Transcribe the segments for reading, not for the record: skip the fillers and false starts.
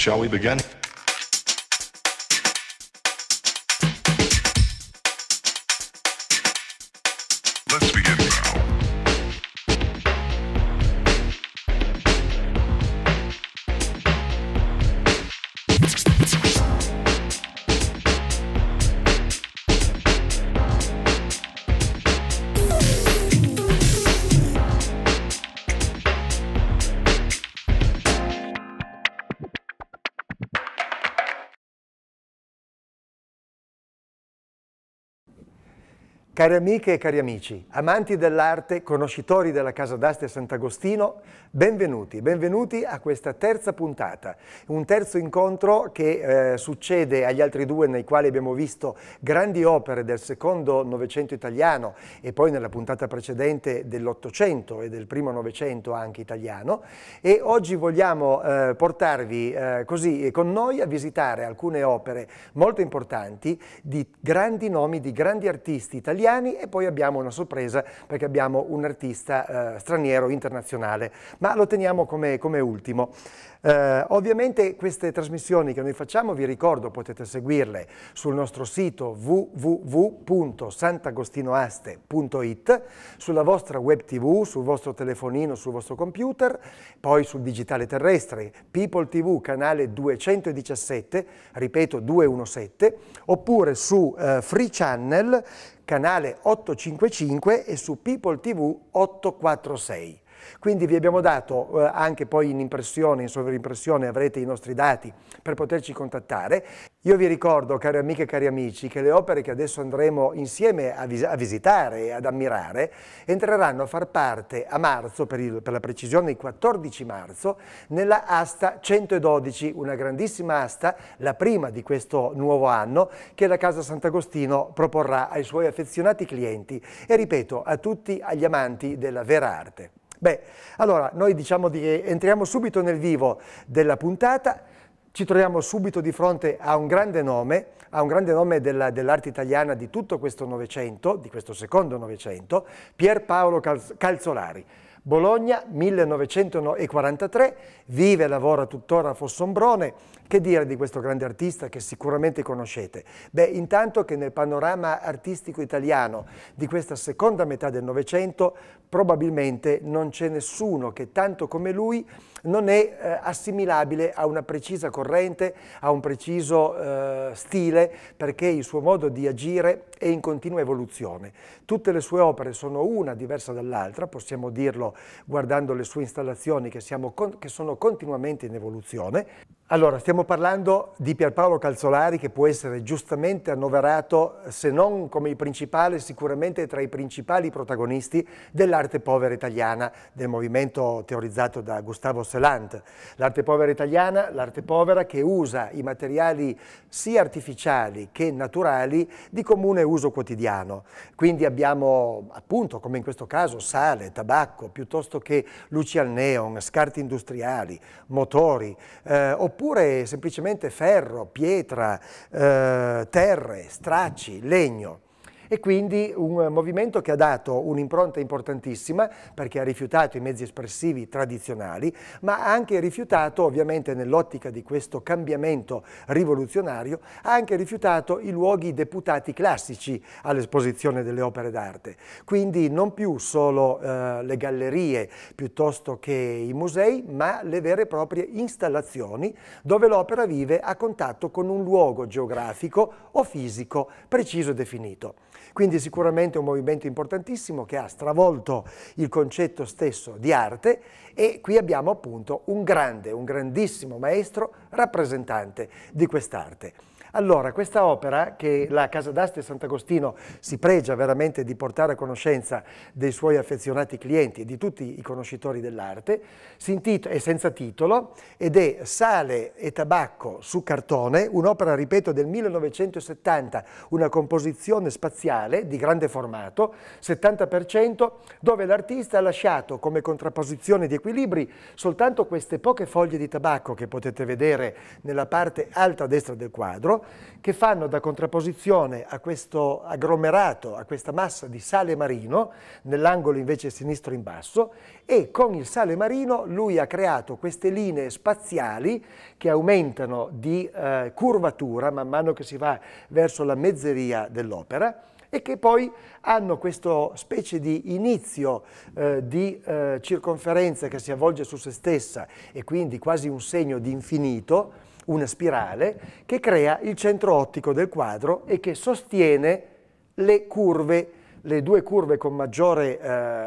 Shall we begin? Let's begin now. Cari amiche e cari amici, amanti dell'arte, conoscitori della Casa d'Aste Sant'Agostino, benvenuti a questa terza puntata, un terzo incontro che succede agli altri due nei quali abbiamo visto grandi opere del secondo Novecento italiano e poi nella puntata precedente dell'Ottocento e del primo Novecento anche italiano, e oggi vogliamo portarvi così con noi a visitare alcune opere molto importanti di grandi nomi, di grandi artisti italiani, e poi abbiamo una sorpresa perché abbiamo un artista straniero internazionale, ma lo teniamo come ultimo. Ovviamente queste trasmissioni che noi facciamo, vi ricordo, potete seguirle sul nostro sito www.sant'agostinoaste.it, sulla vostra web tv, sul vostro telefonino, sul vostro computer, poi sul digitale terrestre, People TV canale 217, ripeto 217, oppure su Free Channel canale 855 e su People TV 846. Quindi vi abbiamo dato anche poi in impressione, in sovraimpressione avrete i nostri dati per poterci contattare. Io vi ricordo, cari amiche e cari amici, che le opere che adesso andremo insieme a visitare e ad ammirare entreranno a far parte a marzo, per la precisione il 14 marzo, nella asta 112, una grandissima asta, la prima di questo nuovo anno, che la Casa Sant'Agostino proporrà ai suoi affezionati clienti e, ripeto, a tutti gli amanti della vera arte. Beh, allora, noi diciamo che entriamo subito nel vivo della puntata, ci troviamo subito di fronte a un grande nome dell'arte italiana di tutto questo Novecento, di questo secondo Novecento, Pier Paolo Calzolari. Bologna, 1943, vive e lavora tuttora a Fossombrone. Che dire di questo grande artista che sicuramente conoscete? Beh, intanto che nel panorama artistico italiano di questa seconda metà del Novecento probabilmente non c'è nessuno che tanto come lui non è assimilabile a una precisa corrente, a un preciso stile, perché il suo modo di agire è in continua evoluzione. Tutte le sue opere sono una diversa dall'altra, possiamo dirlo guardando le sue installazioni che sono continuamente in evoluzione. Allora, stiamo parlando di Pier Paolo Calzolari, che può essere giustamente annoverato, se non come il principale, sicuramente tra i principali protagonisti dell'arte povera italiana, del movimento teorizzato da Gustavo Celant. L'arte povera italiana, l'arte povera che usa i materiali sia artificiali che naturali di comune uso quotidiano. Quindi abbiamo, appunto, come in questo caso, sale, tabacco, piuttosto che luci al neon, scarti industriali, motori, oppure semplicemente ferro, pietra, terre, stracci, legno. E quindi un movimento che ha dato un'impronta importantissima, perché ha rifiutato i mezzi espressivi tradizionali, ma ha anche rifiutato, ovviamente nell'ottica di questo cambiamento rivoluzionario, ha anche rifiutato i luoghi deputati classici all'esposizione delle opere d'arte. Quindi non più solo le gallerie piuttosto che i musei, ma le vere e proprie installazioni dove l'opera vive a contatto con un luogo geografico o fisico preciso e definito. Quindi sicuramente un movimento importantissimo che ha stravolto il concetto stesso di arte, e qui abbiamo appunto un grandissimo maestro rappresentante di quest'arte. Allora, questa opera che la Casa d'Aste Sant'Agostino si pregia veramente di portare a conoscenza dei suoi affezionati clienti e di tutti i conoscitori dell'arte, è senza titolo ed è Sale e tabacco su cartone, un'opera, ripeto, del 1970, una composizione spaziale di grande formato, 70%, dove l'artista ha lasciato come contrapposizione di equilibri soltanto queste poche foglie di tabacco che potete vedere nella parte alta a destra del quadro, vetro, che fanno da contrapposizione a questo agglomerato, a questa massa di sale marino, nell'angolo invece sinistro in basso, e con il sale marino lui ha creato queste linee spaziali che aumentano di curvatura man mano che si va verso la mezzeria dell'opera, e che poi hanno questa specie di inizio di circonferenza che si avvolge su se stessa, e quindi quasi un segno di infinito, una spirale, che crea il centro ottico del quadro e che sostiene le curve, le due curve con maggiore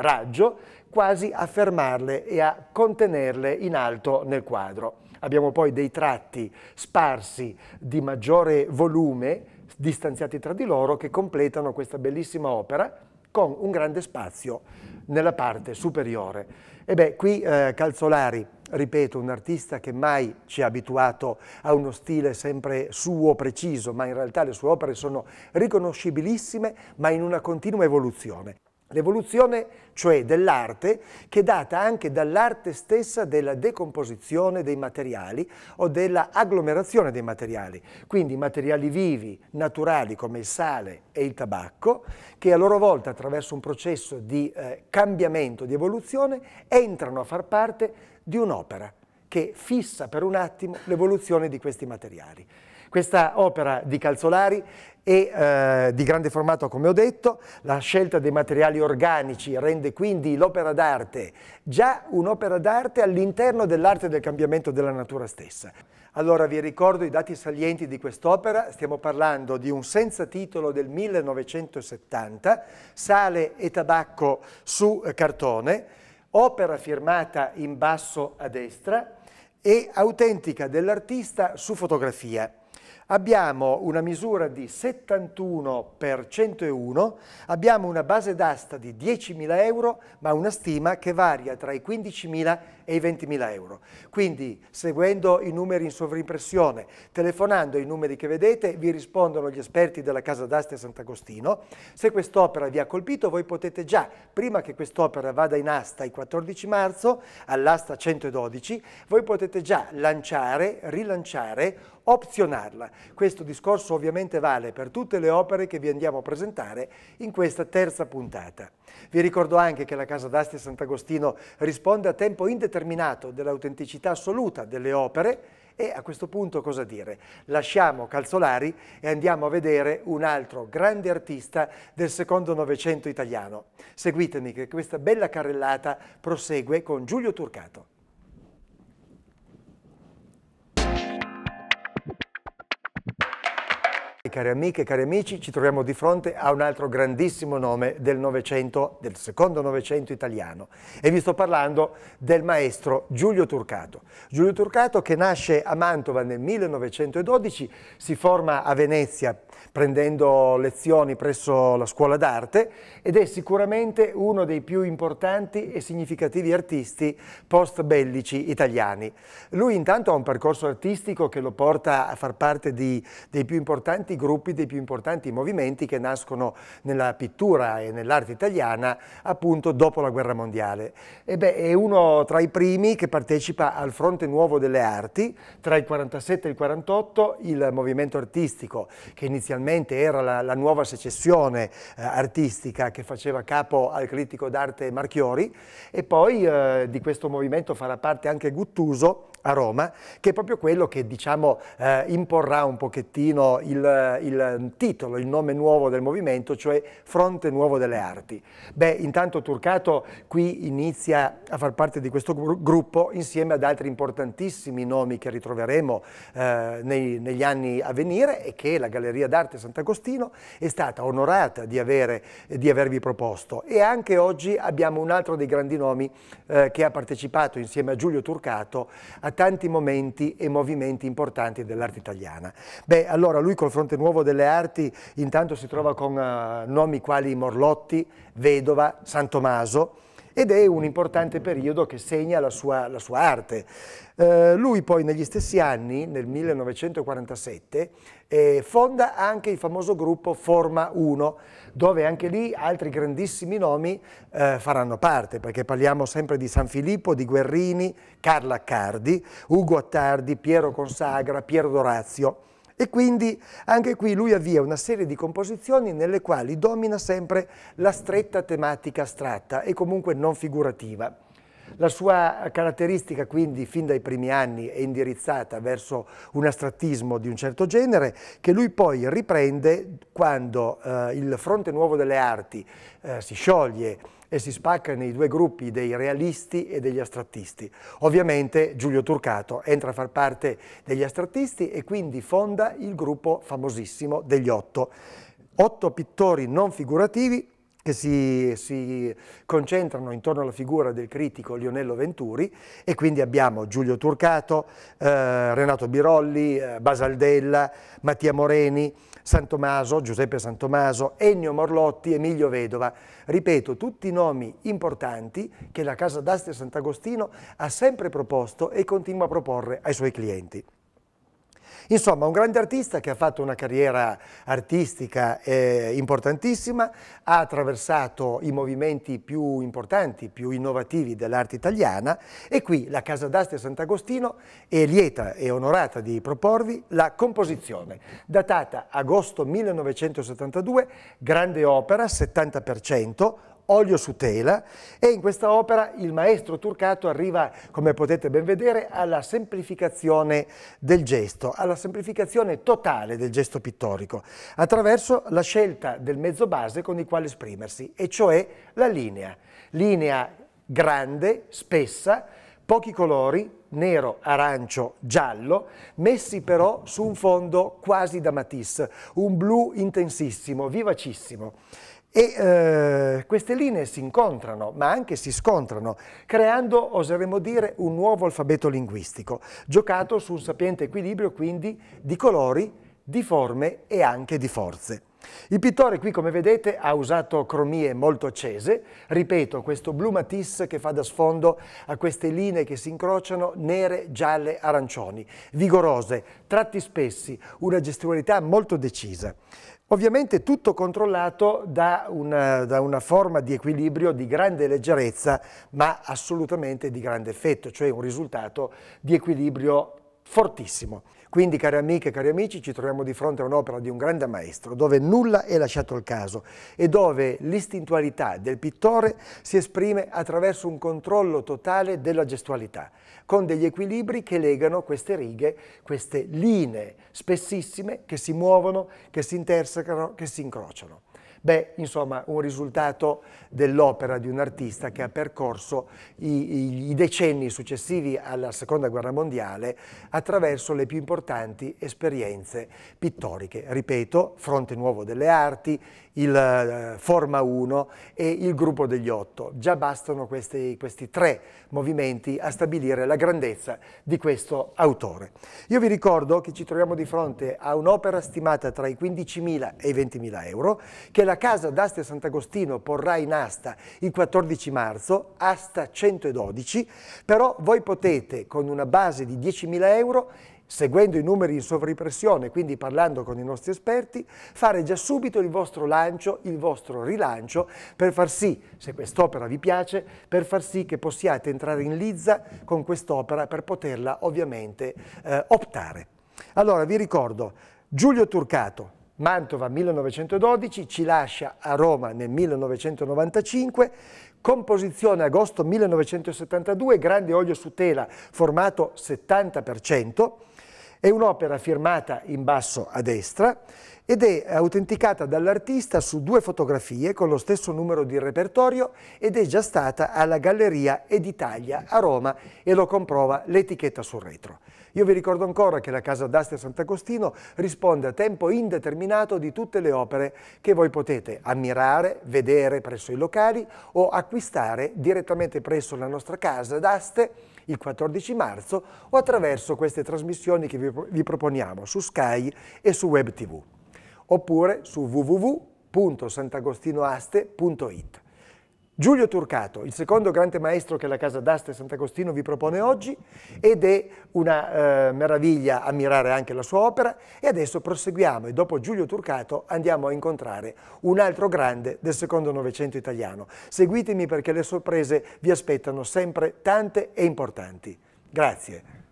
raggio, quasi a fermarle e a contenerle in alto nel quadro. Abbiamo poi dei tratti sparsi di maggiore volume, distanziati tra di loro, che completano questa bellissima opera con un grande spazio nella parte superiore. E beh, qui Calzolari, ripeto, un artista che mai ci ha abituato a uno stile sempre suo, preciso, ma in realtà le sue opere sono riconoscibilissime, ma in una continua evoluzione. L'evoluzione, cioè, dell'arte, che è data anche dall'arte stessa della decomposizione dei materiali o della agglomerazione dei materiali, quindi materiali vivi, naturali come il sale e il tabacco, che a loro volta, attraverso un processo di cambiamento, di evoluzione, entrano a far parte di un'opera che fissa per un attimo l'evoluzione di questi materiali. Questa opera di Calzolari è di grande formato, come ho detto. La scelta dei materiali organici rende quindi l'opera d'arte già un'opera d'arte all'interno dell'arte del cambiamento della natura stessa. Allora vi ricordo i dati salienti di quest'opera. Stiamo parlando di un senza titolo del 1970, sale e tabacco su cartone, opera firmata in basso a destra e autentica dell'artista su fotografia. Abbiamo una misura di 71 x 101, abbiamo una base d'asta di 10.000 euro, ma una stima che varia tra i 15.000 e i 20.000 euro. Quindi, seguendo i numeri in sovrimpressione, telefonando i numeri che vedete, vi rispondono gli esperti della Casa d'Aste Sant'Agostino. Se quest'opera vi ha colpito, voi potete già, prima che quest'opera vada in asta il 14 marzo, all'asta 112, voi potete già lanciare, rilanciare, opzionarla. Questo discorso ovviamente vale per tutte le opere che vi andiamo a presentare in questa terza puntata. Vi ricordo anche che la Casa d'Asti Sant'Agostino risponde a tempo indeterminato dell'autenticità assoluta delle opere, e a questo punto cosa dire? Lasciamo Calzolari e andiamo a vedere un altro grande artista del secondo Novecento italiano. Seguitemi, che questa bella carrellata prosegue con Giulio Turcato. Cari amiche e cari amici, ci troviamo di fronte a un altro grandissimo nome del Novecento, del secondo Novecento italiano, e vi sto parlando del maestro Giulio Turcato. Giulio Turcato, che nasce a Mantova nel 1912, si forma a Venezia prendendo lezioni presso la scuola d'arte, ed è sicuramente uno dei più importanti e significativi artisti post-bellici italiani. Lui intanto ha un percorso artistico che lo porta a far parte dei più importanti gruppi, dei più importanti movimenti che nascono nella pittura e nell'arte italiana appunto dopo la guerra mondiale. E beh, è uno tra i primi che partecipa al Fronte Nuovo delle Arti tra il 47 e il 48, il movimento artistico che inizialmente era la nuova secessione artistica, che faceva capo al critico d'arte Marchiori, e poi di questo movimento farà parte anche Guttuso a Roma, che è proprio quello che, diciamo, imporrà un pochettino il titolo, il nome nuovo del movimento, cioè Fronte Nuovo delle Arti. Beh, intanto Turcato qui inizia a far parte di questo gruppo insieme ad altri importantissimi nomi che ritroveremo negli anni a venire, e che la Galleria d'Arte Sant'Agostino è stata onorata di avervi proposto. E anche oggi abbiamo un altro dei grandi nomi che ha partecipato insieme a Giulio Turcato a tanti momenti e movimenti importanti dell'arte italiana. Beh, allora lui col Fronte Nuovo delle Arti intanto si trova con nomi quali Morlotti, Vedova, Santomaso, ed è un importante periodo che segna la sua arte. Lui poi negli stessi anni, nel 1947, fonda anche il famoso gruppo Forma 1, dove anche lì altri grandissimi nomi faranno parte, perché parliamo sempre di Sanfilippo, di Guerrini, Carla Accardi, Ugo Attardi, Piero Consagra, Piero Dorazio. E quindi anche qui lui avvia una serie di composizioni nelle quali domina sempre la stretta tematica astratta e comunque non figurativa. La sua caratteristica quindi fin dai primi anni è indirizzata verso un astrattismo di un certo genere che lui poi riprende quando il Fronte Nuovo delle Arti si scioglie e si spacca nei due gruppi dei realisti e degli astrattisti. Ovviamente Giulio Turcato entra a far parte degli astrattisti e quindi fonda il gruppo famosissimo degli otto pittori non figurativi che si concentrano intorno alla figura del critico Lionello Venturi, e quindi abbiamo Giulio Turcato, Renato Birolli, Basaldella, Mattia Moreni, Santomaso, Giuseppe Santomaso, Ennio Morlotti, Emilio Vedova. Ripeto, tutti nomi importanti che la Casa d'Aste Sant'Agostino ha sempre proposto e continua a proporre ai suoi clienti. Insomma, un grande artista che ha fatto una carriera artistica importantissima, ha attraversato i movimenti più importanti, più innovativi dell'arte italiana, e qui la Casa d'Aste Sant'Agostino è lieta e onorata di proporvi la composizione, datata agosto 1972, grande opera, 70%, olio su tela, e in questa opera il maestro Turcato arriva, come potete ben vedere, alla semplificazione del gesto, alla semplificazione totale del gesto pittorico, attraverso la scelta del mezzo base con il quale esprimersi, e cioè la linea. Linea grande, spessa, pochi colori, nero, arancio, giallo, messi però su un fondo quasi da Matisse, un blu intensissimo, vivacissimo. E queste linee si incontrano, ma anche si scontrano, creando, oseremmo dire, un nuovo alfabeto linguistico, giocato su un sapiente equilibrio quindi di colori, di forme e anche di forze. Il pittore qui, come vedete, ha usato cromie molto accese, ripeto, questo blu Matisse che fa da sfondo a queste linee che si incrociano nere, gialle, arancioni, vigorose, tratti spessi, una gestualità molto decisa. Ovviamente tutto controllato da una forma di equilibrio di grande leggerezza, ma assolutamente di grande effetto, cioè un risultato di equilibrio fortissimo. Quindi, cari amiche e cari amici, ci troviamo di fronte a un'opera di un grande maestro, dove nulla è lasciato al caso e dove l'istintualità del pittore si esprime attraverso un controllo totale della gestualità, con degli equilibri che legano queste righe, queste linee spessissime che si muovono, che si intersecano, che si incrociano. Beh, insomma, un risultato dell'opera di un artista che ha percorso i decenni successivi alla Seconda Guerra Mondiale attraverso le più importanti esperienze pittoriche. Ripeto, Fronte Nuovo delle Arti, il Forma 1 e il Gruppo degli Otto. Già bastano questi tre movimenti a stabilire la grandezza di questo autore. Io vi ricordo che ci troviamo di fronte a un'opera stimata tra i 15.000 e i 20.000 euro, che la Casa d'Aste Sant'Agostino porrà in asta il 14 marzo, asta 112, però voi potete, con una base di 10.000 euro, seguendo i numeri in sovraimpressione, quindi parlando con i nostri esperti, fare già subito il vostro lancio, il vostro rilancio, per far sì, se quest'opera vi piace, per far sì che possiate entrare in lizza con quest'opera per poterla ovviamente optare. Allora, vi ricordo, Giulio Turcato, Mantova 1912, ci lascia a Roma nel 1995, composizione agosto 1972, grande olio su tela, formato 70%, è un'opera firmata in basso a destra ed è autenticata dall'artista su due fotografie con lo stesso numero di repertorio ed è già stata alla Galleria Ed Italia a Roma e lo comprova l'etichetta sul retro. Io vi ricordo ancora che la Casa d'Aste Sant'Agostino risponde a tempo indeterminato di tutte le opere che voi potete ammirare, vedere presso i locali o acquistare direttamente presso la nostra Casa d'Aste il 14 marzo o attraverso queste trasmissioni che vi proponiamo su Sky e su Web TV, oppure su www.sant'agostinoaste.it. Giulio Turcato, il secondo grande maestro che la Casa d'Aste Sant'Agostino vi propone oggi, ed è una meraviglia ammirare anche la sua opera. E adesso proseguiamo e dopo Giulio Turcato andiamo a incontrare un altro grande del secondo Novecento italiano. Seguitemi perché le sorprese vi aspettano sempre tante e importanti. Grazie.